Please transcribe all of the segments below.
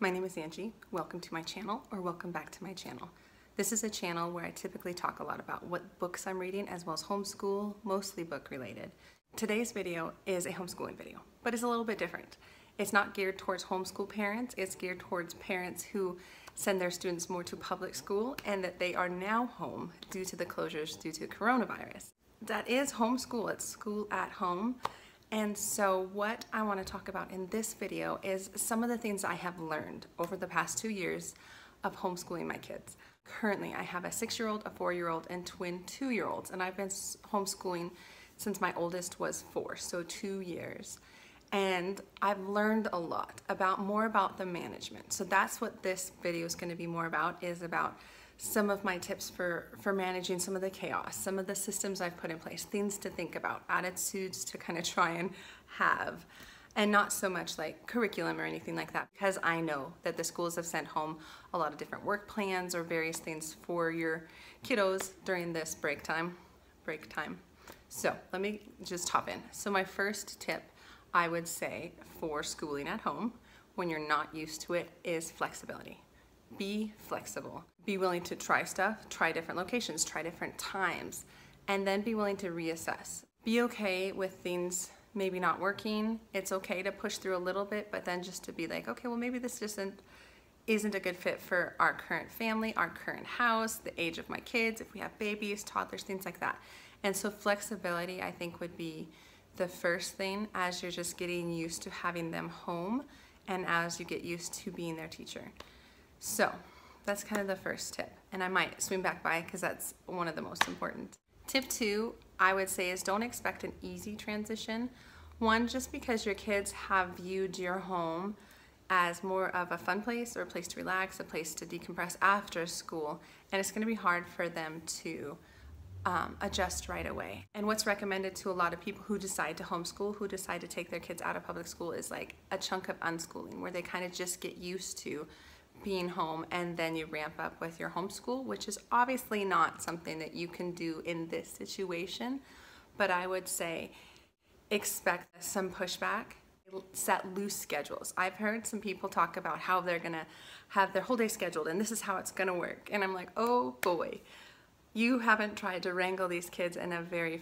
My name is Angie. Welcome to my channel, or welcome back to my channel. This is a channel where I typically talk a lot about what books I'm reading as well as homeschool, mostly book related. Today's video is a homeschooling video, but it's a little bit different. It's not geared towards homeschool parents, it's geared towards parents who send their students more to public school and that they are now home due to the closures due to coronavirus. That is homeschool, it's school at home. And so what I want to talk about in this video is some of the things I have learned over the past 2 years of homeschooling my kids. Currently, I have a 6-year-old, a 4-year-old, and twin 2-year-olds, and I've been homeschooling since my oldest was 4, so 2 years. And I've learned a lot about the management. So that's what this video is going to be more about, is about some of my tips for managing some of the chaos, some of the systems I've put in place, things to think about, attitudes to kind of try and have, and not so much like curriculum or anything like that, because I know that the schools have sent home a lot of different work plans or various things for your kiddos during this break time. So let me just hop in. So my first tip I would say for schooling at home when you're not used to it is flexibility. Be flexible. Be willing to try stuff, try different locations, try different times, and then be willing to reassess. Be okay with things maybe not working. It's okay to push through a little bit, but then just to be like, okay, well, maybe this just isn't a good fit for our current family, our current house, the age of my kids, if we have babies, toddlers, things like that. And so flexibility, I think, would be the first thing as you're just getting used to having them home and as you get used to being their teacher. So that's kind of the first tip, and I might swing back by because that's one of the most important. Tip 2, I would say, is don't expect an easy transition. One, just because your kids have viewed your home as more of a fun place or a place to relax, a place to decompress after school, and it's going to be hard for them to adjust right away. And what's recommended to a lot of people who decide to homeschool, who decide to take their kids out of public school, is like a chunk of unschooling where they kind of just get used to being home, and then you ramp up with your homeschool, which is obviously not something that you can do in this situation. But I would say expect some pushback. Set loose schedules. I've heard some people talk about how they're gonna have their whole day scheduled and this is how it's gonna work, and I'm like, oh boy, you haven't tried to wrangle these kids in a very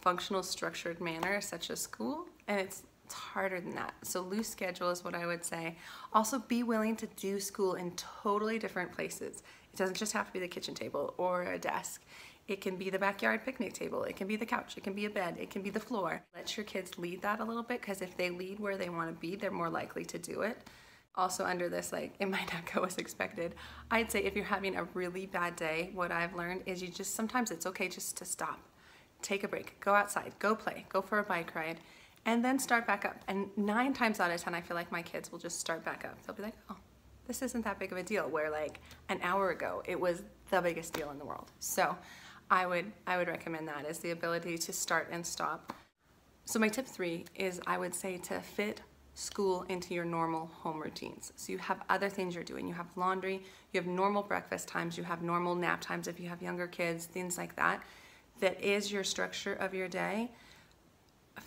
functional, structured manner such as school, and it's harder than that. So loose schedule is what I would say. Also, be willing to do school in totally different places. It doesn't just have to be the kitchen table or a desk. It can be the backyard picnic table. It can be the couch. It can be a bed. It can be the floor. Let your kids lead that a little bit, because if they lead where they want to be, they're more likely to do it. Also, under this, like, it might not go as expected. I'd say if you're having a really bad day, what I've learned is sometimes it's okay just to stop, take a break, go outside, go play, go for a bike ride, and then start back up. And 9 times out of 10, I feel like my kids will just start back up. They'll be like, oh, this isn't that big of a deal, where like an hour ago, it was the biggest deal in the world. So I would recommend that, is the ability to start and stop. So my tip 3 is, I would say, to fit school into your normal home routines. So you have other things you're doing. You have laundry, you have normal breakfast times, you have normal nap times if you have younger kids, things like that. That is your structure of your day.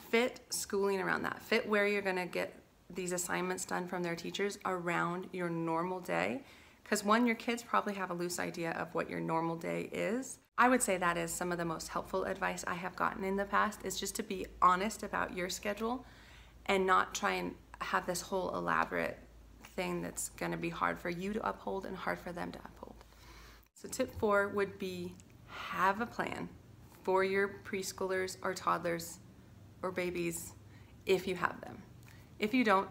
Fit schooling around that. Fit where you're gonna get these assignments done from their teachers around your normal day. Because one, your kids probably have a loose idea of what your normal day is. I would say that is some of the most helpful advice I have gotten in the past, is just to be honest about your schedule and not try and have this whole elaborate thing that's gonna be hard for you to uphold and hard for them to uphold. So tip 4 would be, have a plan for your preschoolers or toddlers or babies if you have them. If you don't,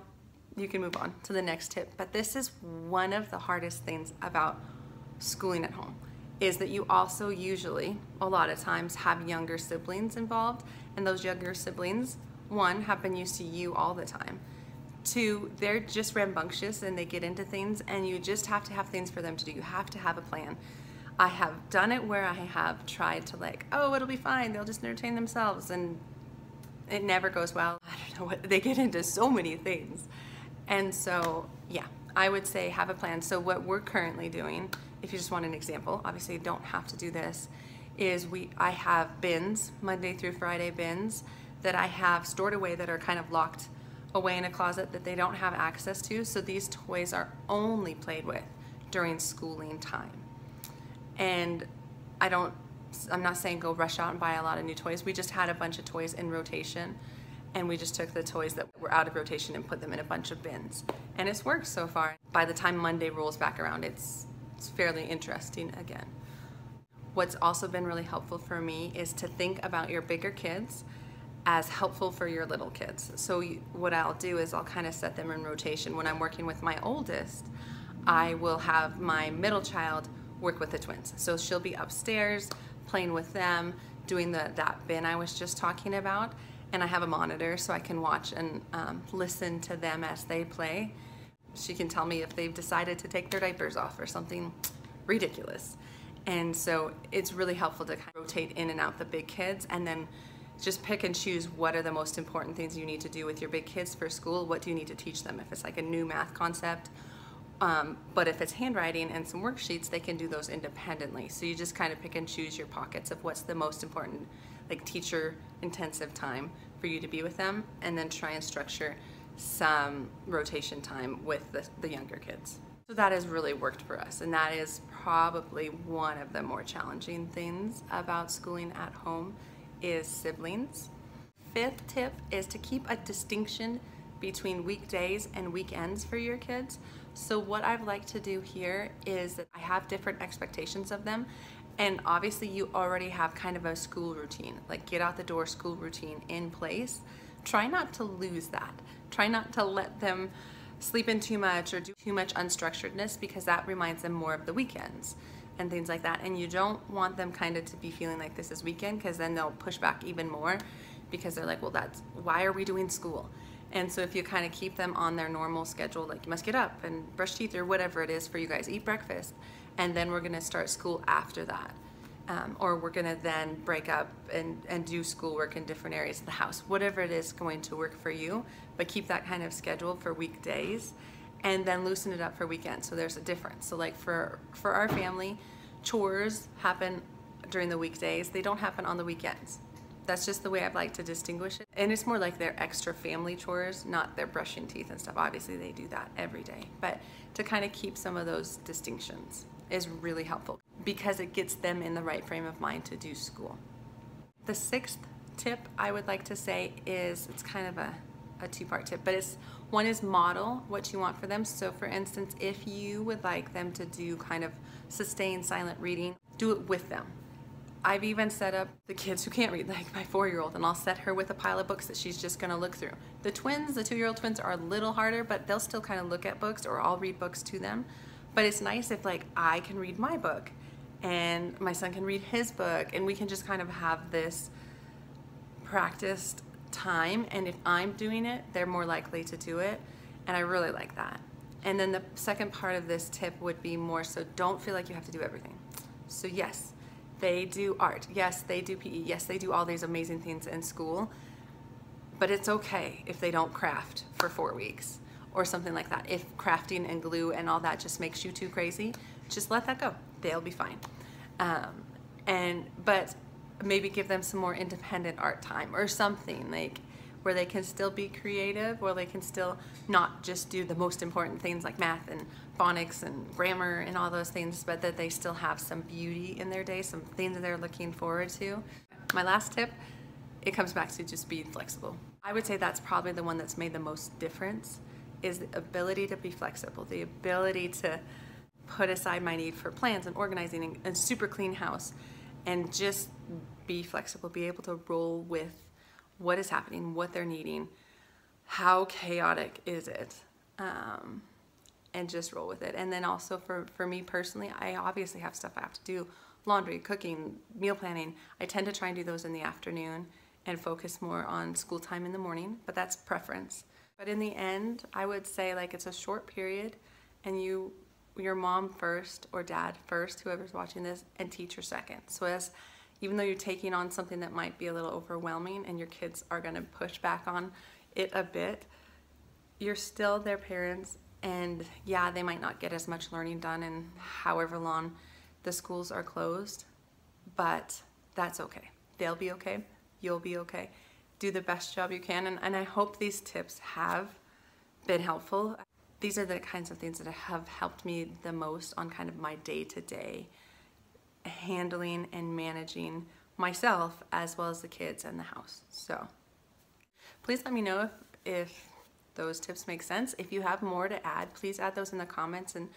you can move on to the next tip, but this is one of the hardest things about schooling at home, is that you also usually, a lot of times, have younger siblings involved, and those younger siblings, one, have been used to you all the time. 2, they're just rambunctious and they get into things, and you just have to have things for them to do. You have to have a plan. I have done it where I have tried to, like, oh, it'll be fine, they'll just entertain themselves, and it never goes well. I don't know, they get into so many things. And so, yeah, I would say have a plan. So what we're currently doing, if you just want an example, obviously you don't have to do this, is I have bins, Monday through Friday bins, that I have stored away that are kind of locked away in a closet that they don't have access to, so these toys are only played with during schooling time. And I'm not saying go rush out and buy a lot of new toys. We just had a bunch of toys in rotation, and we just took the toys that were out of rotation and put them in a bunch of bins. And it's worked so far. By the time Monday rolls back around, it's fairly interesting again. What's also been really helpful for me is to think about your bigger kids as helpful for your little kids. So what I'll do is I'll kind of set them in rotation. When I'm working with my oldest, I will have my middle child work with the twins. So she'll be upstairs playing with them, doing that bin I was just talking about, and I have a monitor so I can watch and listen to them as they play. She can tell me if they've decided to take their diapers off or something ridiculous. And so it's really helpful to kind of rotate in and out the big kids, and then just pick and choose what are the most important things you need to do with your big kids for school. What do you need to teach them? If it's like a new math concept, but if it's handwriting and some worksheets, they can do those independently. So you just kind of pick and choose your pockets of what's the most important, like teacher intensive time for you to be with them, and then try and structure some rotation time with the younger kids. So that has really worked for us, and that is probably one of the more challenging things about schooling at home is siblings. Fifth tip is to keep a distinction between weekdays and weekends for your kids. So what I've liked to do here is that I have different expectations of them, and obviously you already have kind of a school routine, like get out the door school routine in place. Try not to lose that. Try not to let them sleep in too much or do too much unstructuredness, because that reminds them more of the weekends and things like that. And you don't want them kind of to be feeling like this is weekend, because then they'll push back even more, because they're like, well, that's why are we doing school? And so if you kind of keep them on their normal schedule, like you must get up and brush teeth or whatever it is for you guys, eat breakfast, and then we're gonna start school after that. Or we're gonna then break up and do schoolwork in different areas of the house, whatever it is going to work for you, but keep that kind of schedule for weekdays, and then loosen it up for weekends, so there's a difference. So like for our family, chores happen during the weekdays, they don't happen on the weekends. That's just the way I'd like to distinguish it. And it's more like their extra family chores, not their brushing teeth and stuff. Obviously they do that every day, but to kind of keep some of those distinctions is really helpful, because it gets them in the right frame of mind to do school. The sixth tip I would like to say is, it's kind of a two-part tip, but it's one is model what you want for them. So for instance, if you would like them to do kind of sustained silent reading, do it with them. I've even set up the kids who can't read, like my four-year-old, and I'll set her with a pile of books that she's just gonna look through. The twins, the two-year-old twins, are a little harder, but they'll still kind of look at books, or I'll read books to them. But it's nice if like I can read my book and my son can read his book, and we can just kind of have this practiced time, and if I'm doing it, they're more likely to do it, and I really like that. And then the second part of this tip would be more so don't feel like you have to do everything. So yes, they do art, yes, they do PE, yes, they do all these amazing things in school, but it's okay if they don't craft for 4 weeks or something like that. If crafting and glue and all that just makes you too crazy, just let that go. They'll be fine. But maybe give them some more independent art time or something, like where they can still be creative, where they can still not just do the most important things like math and phonics and grammar and all those things, but that they still have some beauty in their day, some things that they're looking forward to. My last tip, it comes back to just being flexible. I would say that's probably the one that's made the most difference, is the ability to be flexible, the ability to put aside my need for plans and organizing and super clean house, and just be flexible, be able to roll with what is happening, what they're needing, how chaotic is it, and just roll with it. And then also for me personally, I obviously have stuff I have to do, laundry, cooking, meal planning. I tend to try and do those in the afternoon and focus more on school time in the morning, but that's preference. But in the end, I would say like it's a short period, and your mom first, or dad first, whoever's watching this, and teacher second. So even though you're taking on something that might be a little overwhelming and your kids are gonna push back on it a bit, you're still their parents, and yeah, they might not get as much learning done in however long the schools are closed, but that's okay. They'll be okay, you'll be okay. do the best job you can, and I hope these tips have been helpful. These are the kinds of things that have helped me the most on kind of my day-to-day handling and managing myself as well as the kids and the house. So please let me know if those tips make sense. If you have more to add, please add those in the comments, and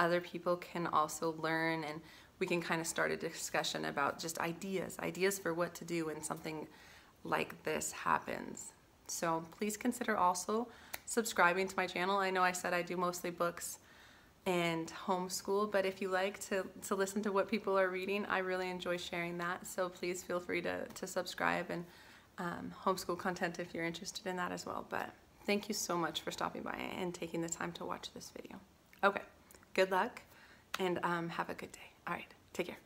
other people can also learn, and we can kind of start a discussion about just ideas for what to do when something like this happens. So please consider also subscribing to my channel. I know I said I do mostly books and homeschool, but if you like to listen to what people are reading, I really enjoy sharing that. So please feel free to subscribe, and homeschool content if you're interested in that as well. But thank you so much for stopping by and taking the time to watch this video. Okay, good luck, and have a good day. All right, take care.